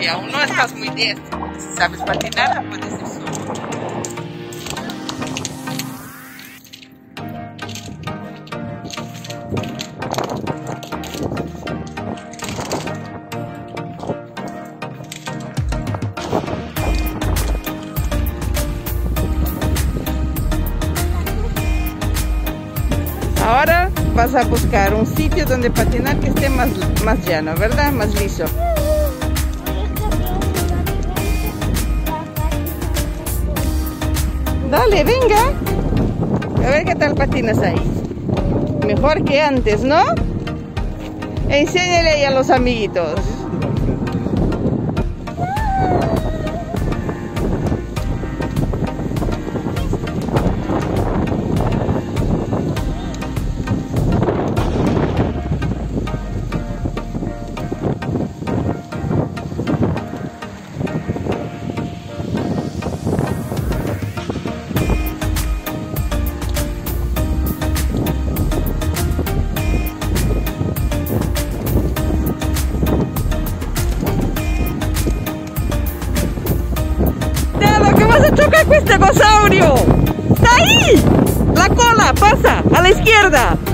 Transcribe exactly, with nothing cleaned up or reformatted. Si aún no estás muy bien, si sabes patinar, puedes ir solo. Ahora vas a buscar un sitio donde patinar que esté más, más llano, ¿verdad? Más liso. Dale, venga. A ver qué tal patinas ahí. Mejor que antes, ¿no? Enséñale ahí a los amiguitos. Estegosaurio, está ahí, la cola pasa a la izquierda.